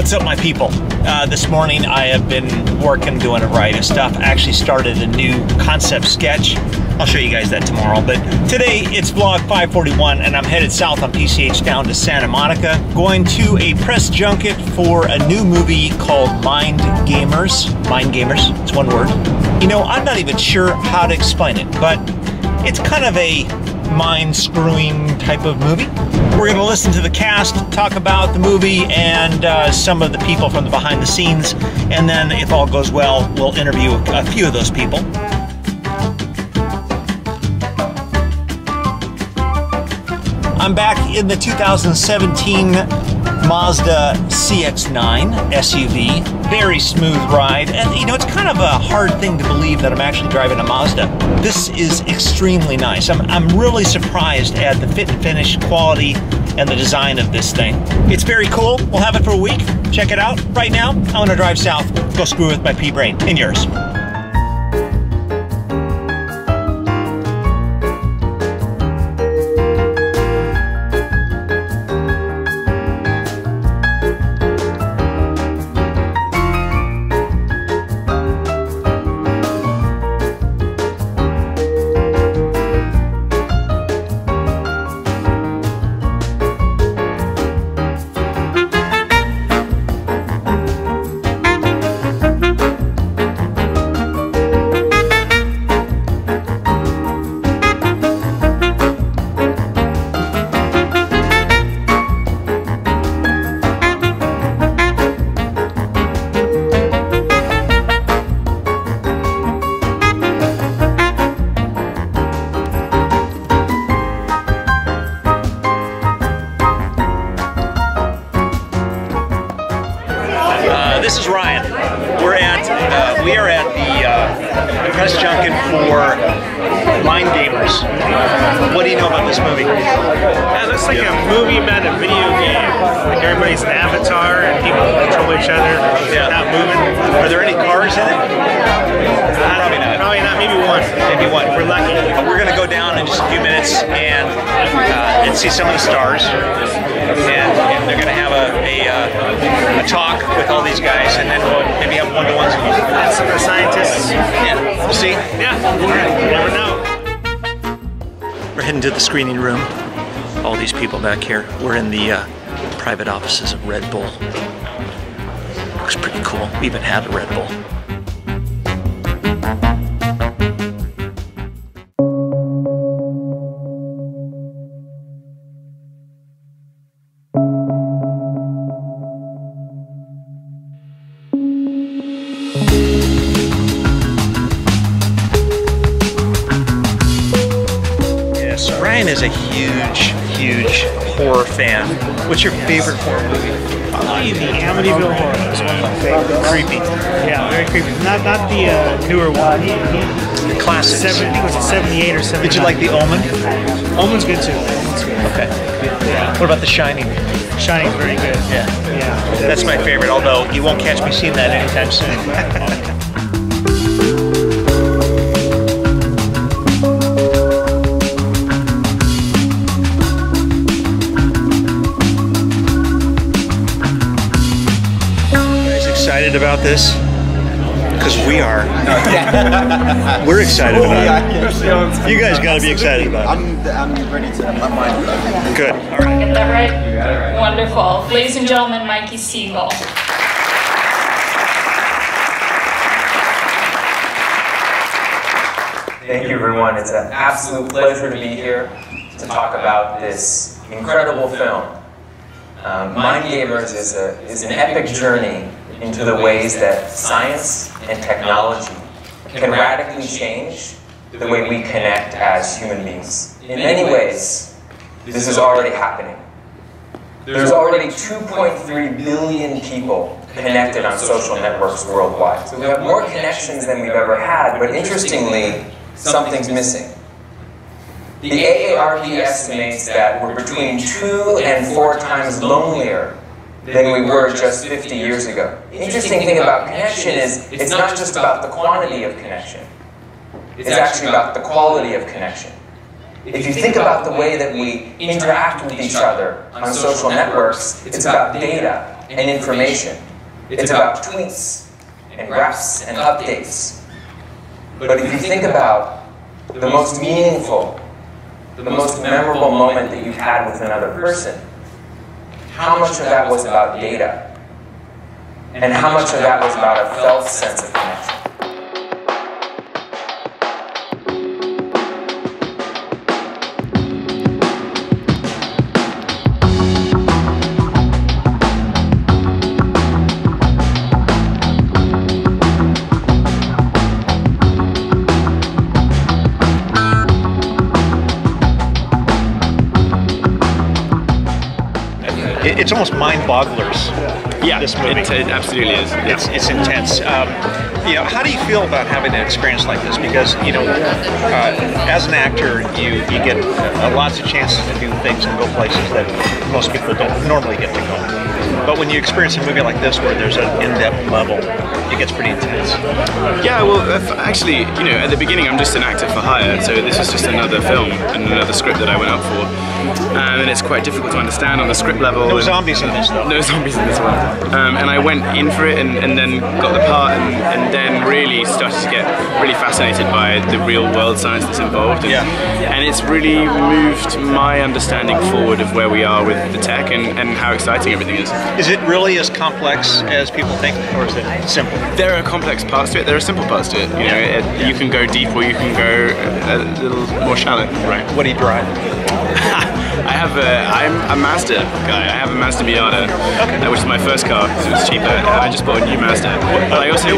What's up, my people? This morning I have been working, doing a variety of stuff. I actually started a new concept sketch. I'll show you guys that tomorrow, but today it's vlog 541 and I'm headed south on PCH down to Santa Monica, going to a press junket for a new movie called MindGamers. MindGamers, it's one word. You know, I'm not even sure how to explain it, but it's kind of a mind-screwing type of movie. We're gonna listen to the cast, talk about the movie and some of the people from the behind the scenes, and then if all goes well, we'll interview a few of those people. I'm back in the 2017 Mazda CX-9 SUV. Very smooth ride, and you know, it's kind of a hard thing to believe that I'm actually driving a Mazda. This is extremely nice. I'm really surprised at the fit and finish quality and the design of this thing. It's very cool. We'll have it for a week. Check it out. Right now, I'm gonna drive south, go screw with my P-brain and yours. This is Ryan. We are at the press junket for MindGamers. What do you know about this movie? Yeah, it looks like a movie about a video game. Like everybody's an avatar and people control each other. Yeah. Not moving. Are there any cars in it? Probably not. Probably not. Maybe one. Maybe one. We're lucky. But we're gonna go down in just a few minutes and see some of the stars. And they're gonna have a talk with all these guys, and then we'll maybe have one-to-ones with some of the scientists. Yeah, we'll see. Yeah, you never know. We're heading to the screening room. All these people back here. We're in the private offices of Red Bull. Looks pretty cool. We even had a Red Bull. Ryan is a huge horror fan. What's your favorite horror movie? Probably the Amityville Horror. It's one of my favorites. Creepy. Yeah, very creepy. Not the newer one. The classic. I think it was 78 or 79. Did you like The Omen? Omen's good too. Okay. Yeah. What about The Shining? Shining's very good. Yeah. Yeah. That's my favorite, although you won't catch me seeing that anytime soon. About this because we are. We're excited about it. You guys got to be excited about it. I'm ready to have my mind blown. Good. All right. Get that right? You got it right. Wonderful. Ladies and gentlemen, Mikey Segal. Thank you, everyone. It's an absolute pleasure to be here to talk about this incredible film. MindGamers is an epic journey into the ways that science and technology can radically change the way we connect as human beings. In many ways, this is already happening. There's already 2.3 billion people connected on social networks worldwide. So we have more connections than we've ever had, but interestingly, something's missing. The AARP estimates that we're between 2 and 4 times lonelier than we were just 50 years ago. The interesting thing about connection is it's not just about the quantity of connection. It's actually about the quality of connection. If you think about the way that we interact with each other on social networks, it's about data and information. It's about tweets and graphs and updates. But if you think about the most meaningful, the most memorable moment that you've had with another person, how much of that was about data? And how much of that was about a felt sense of connection? It's almost mind-bogglers. Yeah, this movie. It absolutely is. Yeah. It's intense. You know, how do you feel about having an experience like this? Because you know, as an actor, you get lots of chances to do things and go places that most people don't normally get to go. But when you experience a movie like this, where there's an in-depth level, it gets pretty intense. Yeah, well, actually, you know, at the beginning, I'm just an actor for hire, so this is just another film and another script that I went up for, and it's quite difficult to understand on the script level. No zombies in this, though. No zombies in this one. And I went in for it, and then got the part, and then really started to get really fascinated by the real world science that's involved. And, yeah. And it's really moved my understanding forward of where we are with the tech and how exciting everything is. Is it really as complex as people think, or is it simple? There are complex parts to it. There are simple parts to it. You know, you can go deep or you can go a little more shallow. Right. What do you drive? I'm a Mazda guy. I have a Mazda Miata, which is my first car because it was cheaper. I just bought a new Mazda, but I also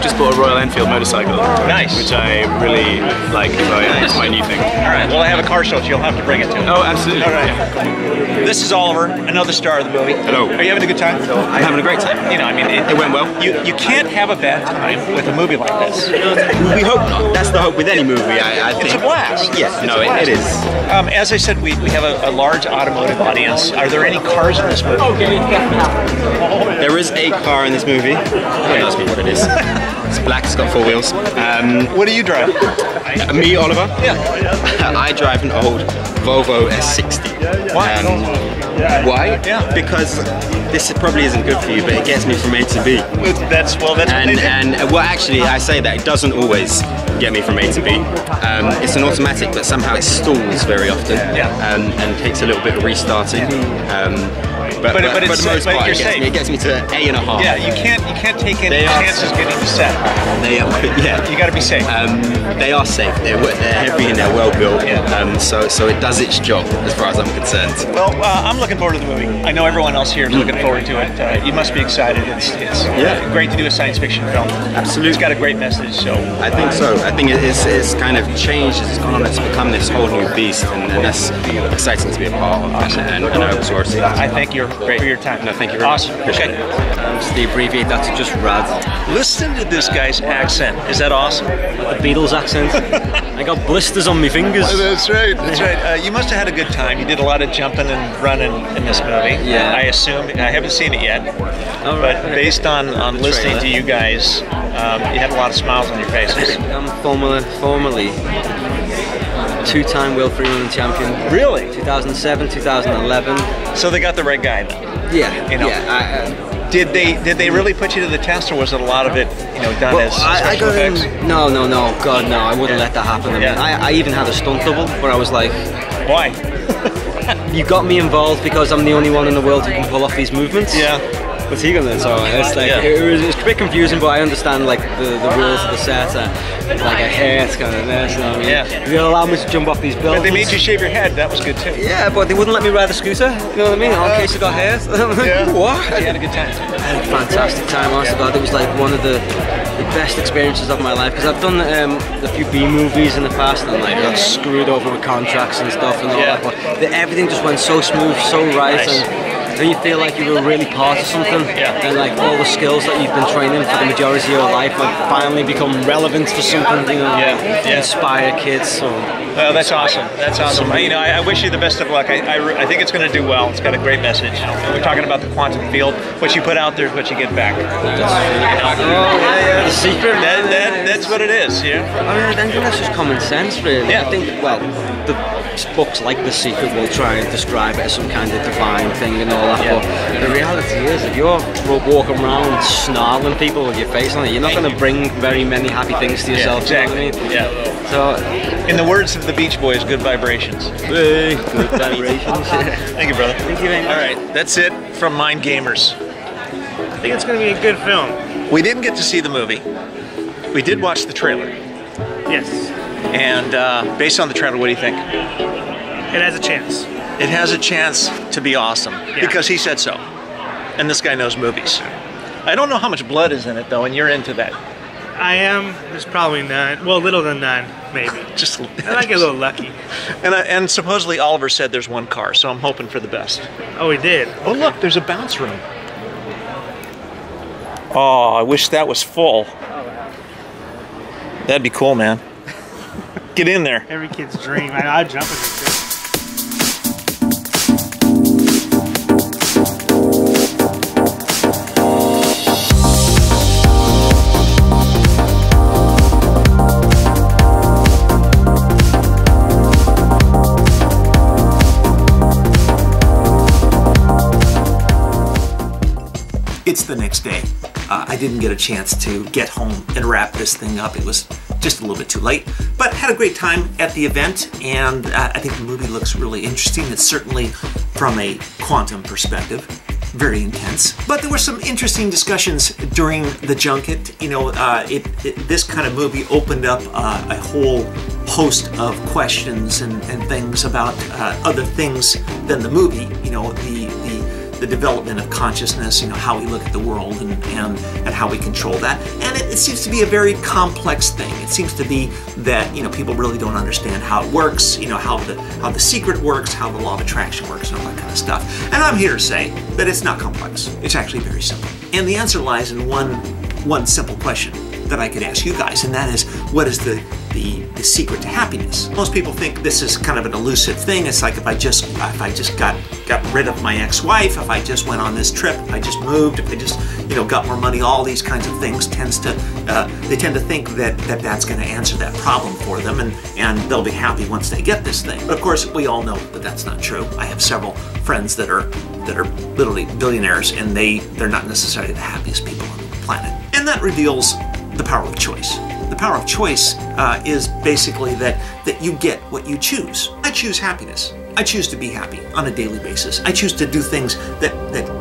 just bought a Royal Enfield motorcycle, nice, which I really like. It's my new thing. All right. Well, I have a car show, so you'll have to bring it to me. Oh, absolutely. All right. Yeah. This is Oliver, another star of the movie. Hello. Are you having a good time? I'm having a great time. You know, I mean, it went well. You can't have a bad time with a movie like this. We hope not. That's the hope with any movie. I think it's a blast. Yes. No, it is. As I said, we have a large automotive audience. Are there any cars in this movie? There is a car in this movie. Don't ask me what it is. It's black, it's got four wheels. What do you drive? Me, Oliver? Yeah. I drive an old Volvo S60. Why? Why? Yeah. Because this probably isn't good for you, but it gets me from A to B. Well, actually, I say that it doesn't always get me from A to B. It's an automatic, but somehow it stalls very often, and takes a little bit of restarting. But for the most part, it gets me to A and a half. Yeah, you can't take any chances getting set. You got to be safe. They are safe. They're heavy and they're well built. Yeah. So it does its job as far as I'm concerned. Well, I'm looking forward to the movie. I know everyone else here is looking forward to it. You must be excited. It's great to do a science fiction film. Absolutely, it's got a great message. So I think so. I think it's kind of changed as it's gone on. It's become this whole new beast, and that's exciting to be a part of. Awesome. And I hope so. I thank you. Great for your time. No, thank you very much. Appreciate it. Just the abbreviate that to just rad. Listen to this guy's accent. Is that awesome? The Beatles accent. I got blisters on my fingers. Oh, that's right. That's right. You must have had a good time. You did a lot of jumping and running in this movie. Yeah. I assume. I haven't seen it yet. Oh, right. But based on listening to you guys, you had a lot of smiles on your faces. I'm formerly two-time World Freewheeling champion. Really? 2007, 2011. So they got the right guy. Yeah. You know. Yeah. Did they really put you to the test, or was it a lot of it, you know, done as special effects? No, God, no! I wouldn't let that happen. I mean, I even had a stunt double where I was like, why? You got me involved because I'm the only one in the world who can pull off these movements. Yeah. What's he gonna do? So it's like it was a bit confusing, but I understand like the rules of the set. Like a hair's kind of this. You know what I mean? Yeah. You're allowed me to jump off these buildings. But they made you shave your head. That was good too. Yeah, but they wouldn't let me ride a scooter. You know what I mean? In case I got hairs. Yeah. What? You had a good time. I had a fantastic time. Honest to God, it was like one of the best experiences of my life, because I've done a few B movies in the past and like got screwed over with contracts and stuff and all that. But everything just went so smooth, so right. Nice. And Don't you feel like you were really part of something? Yeah. And like all the skills that you've been training for the majority of your life have finally become relevant for something, you know, inspire kids. Or that's awesome. That's awesome. You know, I wish you the best of luck. I think it's going to do well. It's got a great message. And we're talking about the quantum field. What you put out there is what you get back. The secret. That's what it is. Yeah. I mean, I think that's just common sense, really. Yeah. I think, well, the books like The Secret will try and describe it as some kind of divine thing and all that, but the reality is, if you're walking around snarling people with your face on it, you're not going to bring very many happy things to yourself. Exactly. You know what I mean? So, in the words of the Beach Boys, good vibrations. Hey, good vibrations. Thank you, brother. Thank you, man. All right, that's it from Mind Gamers. I think it's going to be a good film. We didn't get to see the movie. We did watch the trailer. Yes. And based on the trailer, what do you think? It has a chance. It has a chance to be awesome, because he said so. And this guy knows movies. I don't know how much blood is in it, though, and you're into that. I am. There's probably none. Well, little than none, maybe. Just. And I get a little lucky. And supposedly Oliver said there's one car, so I'm hoping for the best. Oh, he did? Oh, okay. Look, there's a bounce room. Oh, I wish that was full. That'd be cool, man. Get in there. Every kid's dream. I jump in it too. It's the next day. I didn't get a chance to get home and wrap this thing up. It was just a little bit too late, but had a great time at the event, and I think the movie looks really interesting. It's certainly, from a quantum perspective, very intense. But there were some interesting discussions during the junket. You know, this kind of movie opened up a whole host of questions and things about other things than the movie. You know, the development of consciousness, you know, how we look at the world and how we control that. And it seems to be a very complex thing. It seems to be that, you know, people really don't understand how it works, you know, how the secret works, how the law of attraction works, and all that kind of stuff. And I'm here to say that it's not complex. It's actually very simple. And the answer lies in one simple question that I could ask you guys, and that is, what is the secret to happiness? Most people think this is kind of an elusive thing. It's like, if I just got rid of my ex-wife, if I just went on this trip, if I just moved, if I just, you know, got more money, all these kinds of things tend to think that that's going to answer that problem for them, and they'll be happy once they get this thing. But of course, we all know that that's not true. I have several friends that are literally billionaires, and they're not necessarily the happiest people on the planet. And that reveals the power of choice. The power of choice is basically that you get what you choose. I choose happiness. I choose to be happy on a daily basis. I choose to do things that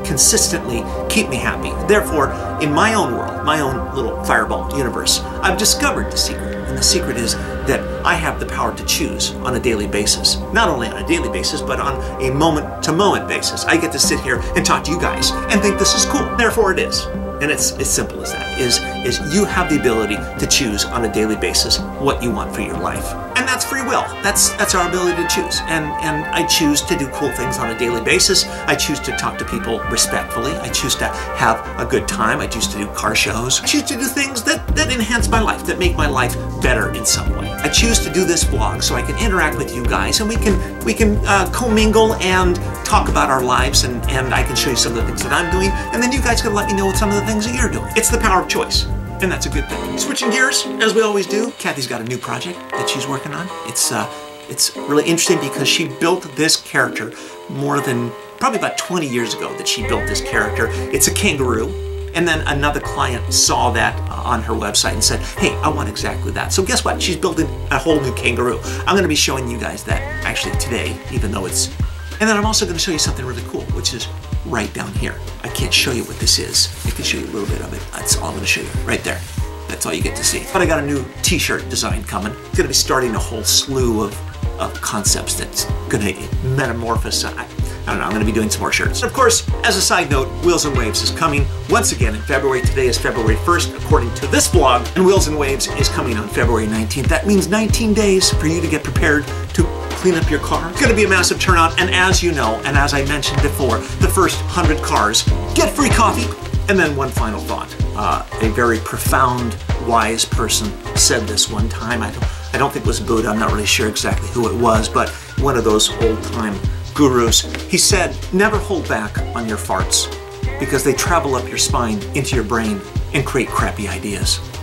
consistently keep me happy. Therefore, in my own world, my own little fireball universe, I've discovered the secret. And the secret is that I have the power to choose on a daily basis. Not only on a daily basis, but on a moment-to-moment basis. I get to sit here and talk to you guys and think this is cool. Therefore, it is. And it's as simple as that, is you have the ability to choose on a daily basis what you want for your life. And that's free will. That's our ability to choose. And I choose to do cool things on a daily basis. I choose to talk to people respectfully. I choose to have a good time. I choose to do car shows. I choose to do things that enhance my life, that make my life better in some way. I choose to do this vlog so I can interact with you guys, and we can commingle and talk about our lives, and I can show you some of the things that I'm doing, and then you guys can let me know what some of the things that you're doing. It's the power of choice, and that's a good thing. Switching gears, as we always do, Kathy's got a new project that she's working on. It's really interesting because she built this character more than probably about 20 years ago that she built this character. It's a kangaroo. And then another client saw that on her website and said, hey, I want exactly that. So guess what? She's building a whole new kangaroo. I'm going to be showing you guys that actually today, even though it's... And then I'm also going to show you something really cool, which is right down here. I can't show you what this is. I can show you a little bit of it. That's all I'm going to show you right there. That's all you get to see. But I got a new t-shirt design coming. It's going to be starting a whole slew of concepts that's going to metamorphose. I don't know, I'm going to be doing some more shirts. And of course, as a side note, Wheels and Waves is coming once again in February. Today is February 1st, according to this vlog, and Wheels and Waves is coming on February 19th. That means 19 days for you to get prepared to clean up your car. It's gonna be a massive turnout, and as you know, and as I mentioned before, the first 100 cars get free coffee. And then one final thought. A very profound, wise person said this one time. I don't think it was Buddha, I'm not really sure exactly who it was, but one of those old-time gurus. He said, never hold back on your farts, because they travel up your spine into your brain and create crappy ideas.